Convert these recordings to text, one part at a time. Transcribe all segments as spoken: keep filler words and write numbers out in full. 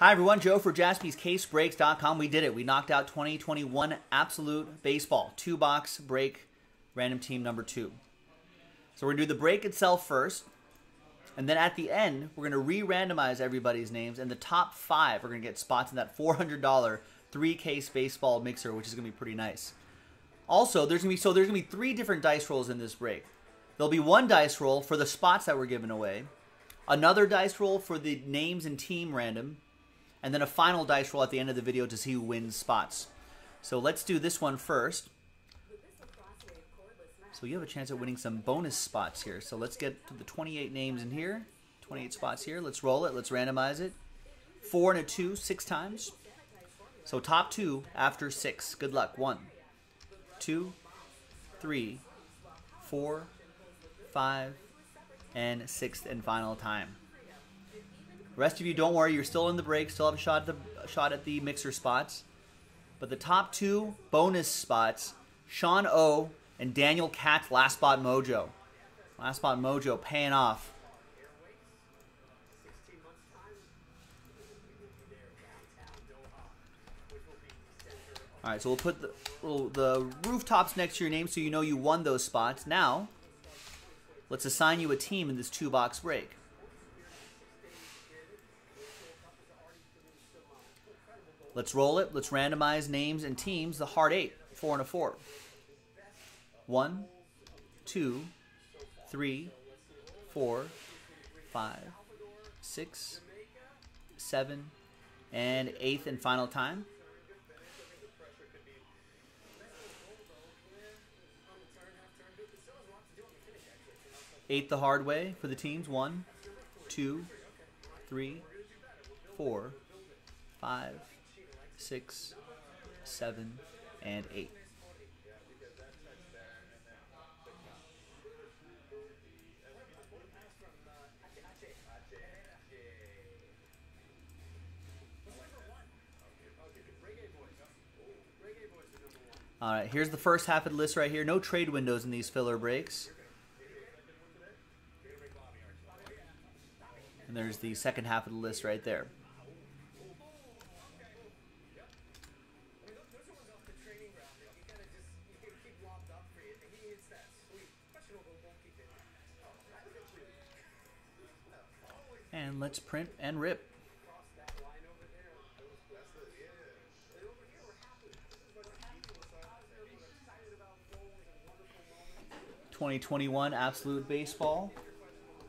Hi, everyone. Joe for Jaspys Case Breaks dot com. We did it. We knocked out twenty twenty-one Absolute Baseball. Two-box break, random team number two. So we're going to do the break itself first. And then at the end, we're going to re-randomize everybody's names. And the top five are going to get spots in that four hundred dollar three-case baseball mixer, which is going to be pretty nice. Also, there's going to be so there's going to be three different dice rolls in this break. There'll be one dice roll for the spots that were given away, another dice roll for the names and team random, and then a final dice roll at the end of the video to see who wins spots. So let's do this one first. So you have a chance at winning some bonus spots here. So let's get to the twenty-eight names in here, twenty-eight spots here. Let's roll it, let's randomize it. Four and a two, six times. So top two after six. Good luck. One, two, three, four, five, and sixth and final time. Rest of you, don't worry. You're still in the break. Still have a shot at the, shot at the mixer spots. But the top two bonus spots, Sean O and Daniel Katz, Last Spot Mojo. Last Spot Mojo paying off. All right, so we'll put the, we'll, the rooftops next to your name so you know you won those spots. Now, let's assign you a team in this two-box break. Let's roll it. Let's randomize names and teams. The hard eight, four and a four. One, two, three, four, five, six, seven, and eighth and final time. Eight the hard way for the teams. One, two, three, four, five, six, seven, and eight. All right, here's the first half of the list right here. No trade windows in these filler breaks. And there's the second half of the list right there. And let's print and rip. twenty twenty-one Absolute Baseball.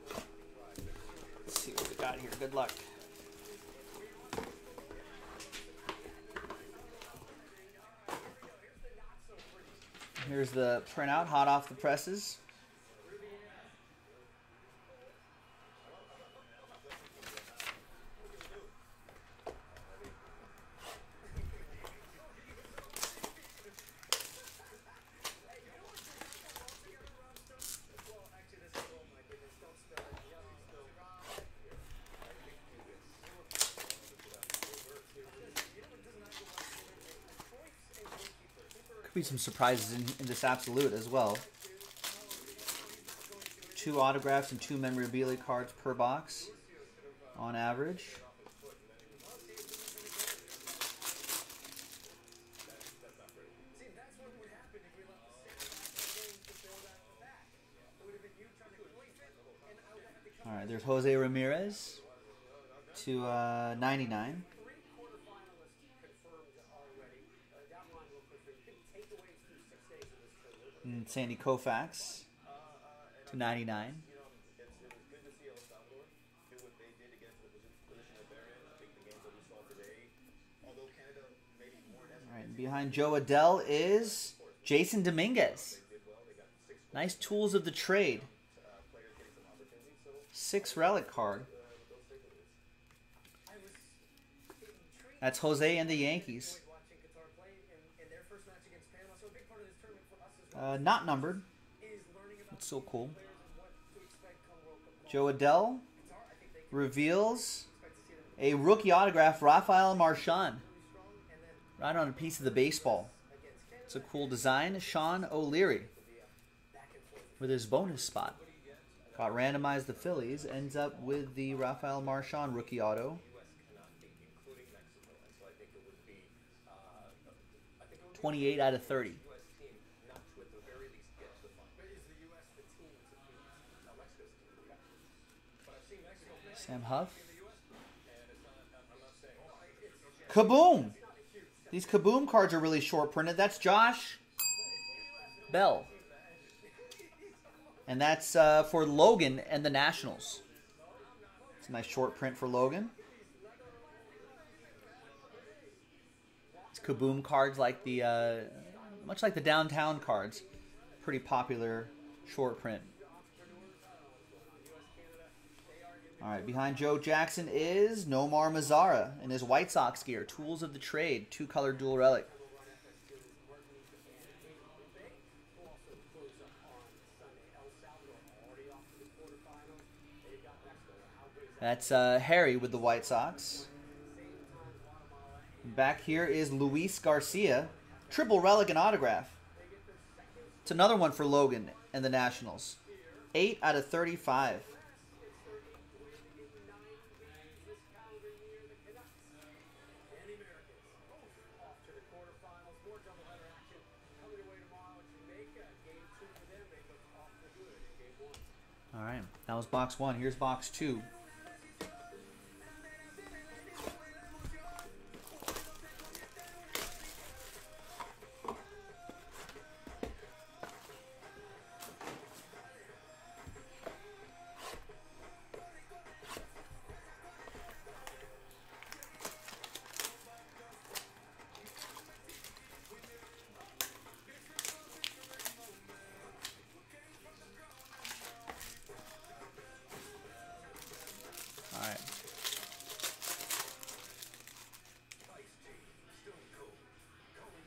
Let's see what we got here. Good luck. Here's the printout, hot off the presses. Be some surprises in, in this absolute as well. Two autographs and two memorabilia cards per box on average. All right, there's Jose Ramirez to uh, ninety-nine. And Sandy Koufax to ninety-nine. All right, and behind Joe Adell is Jason Dominguez. Nice tools of the trade. Six relic card. That's Jose and the Yankees. Uh, not numbered. It's so cool. Joe Adell reveals a rookie autograph, Raphael Marchand, right on a piece of the baseball. It's a cool design. Sean O'Leary with his bonus spot. Got randomized the Phillies, ends up with the Raphael Marchand rookie auto. twenty-eight out of thirty. Sam Huff. Kaboom! These Kaboom cards are really short printed. That's Josh Bell. And that's uh, for Logan and the Nationals. It's a nice short print for Logan. It's Kaboom cards, like the uh, much like the downtown cards. Pretty popular short print. All right, behind Joe Jackson is Nomar Mazara in his White Sox gear. Tools of the Trade, two-color dual relic. That's uh, Harry with the White Sox. Back here is Luis Garcia, triple relic and autograph. It's another one for Logan and the Nationals. eight out of thirty-five. All right, that was box one. Here's box two.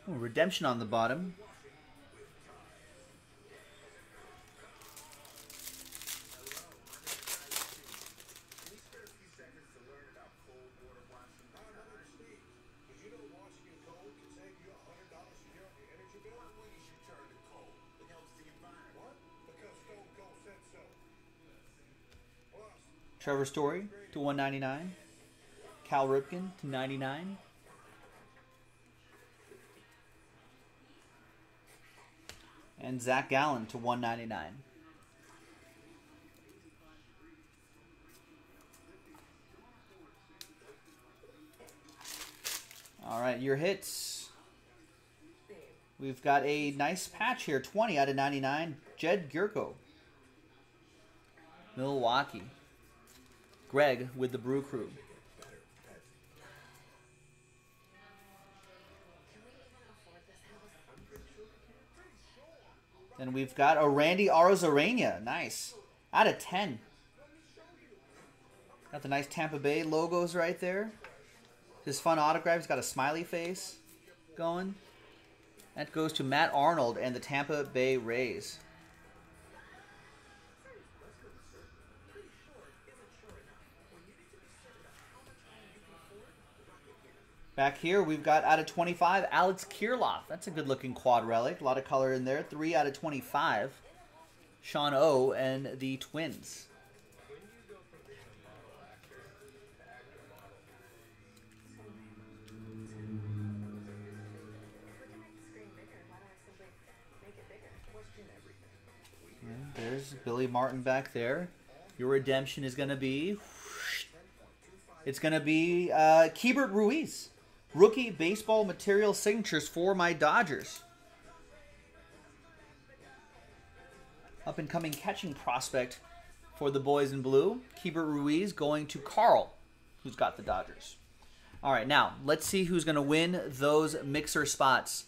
Ooh, redemption on the bottom. Trevor Story to one ninety-nine. Cal Ripken to ninety-nine. And Zach Gallen to one ninety-nine. All right, your hits. We've got a nice patch here, twenty out of ninety-nine. Jed Gyorko, Milwaukee. Greg with the Brew Crew. And we've got a Randy Arozarena. Nice. out of ten. Got the nice Tampa Bay logos right there. His fun autograph. He's got a smiley face going. That goes to Matt Arnold and the Tampa Bay Rays. Back here, we've got out of twenty-five, Alex Kirloff. That's a good-looking quad relic. A lot of color in there. three out of twenty-five, Sean O and the Twins. And there's Billy Martin back there. Your redemption is going to be... It's going to be uh, Keibert Ruiz. Rookie baseball material signatures for my Dodgers. Up-and-coming catching prospect for the boys in blue. Keibert Ruiz going to Carl, who's got the Dodgers. All right, now, let's see who's going to win those mixer spots.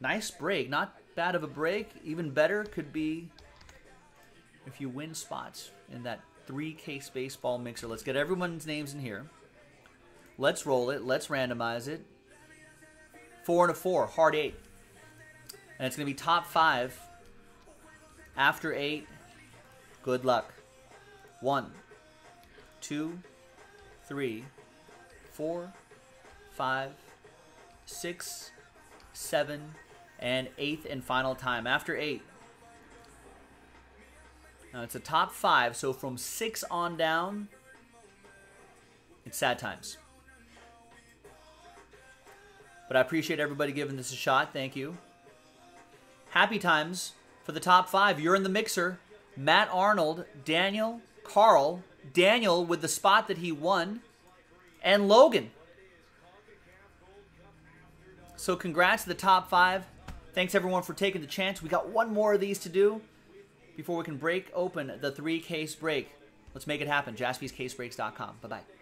Nice break. Not bad of a break. Even better could be if you win spots in that three-case baseball mixer. Let's get everyone's names in here. Let's roll it. Let's randomize it. Four and a four. Hard eight. And it's going to be top five. After eight, good luck. One, two, three, four, five, six, seven, and eighth and final time. After eight. Now it's a top five, so from six on down, it's sad times. But I appreciate everybody giving this a shot. Thank you. Happy times for the top five. You're in the mixer. Matt Arnold, Daniel, Carl, Daniel with the spot that he won, and Logan. So congrats to the top five. Thanks, everyone, for taking the chance. We got one more of these to do before we can break open the three-case break. Let's make it happen. Jaspys Case Breaks dot com. Bye-bye.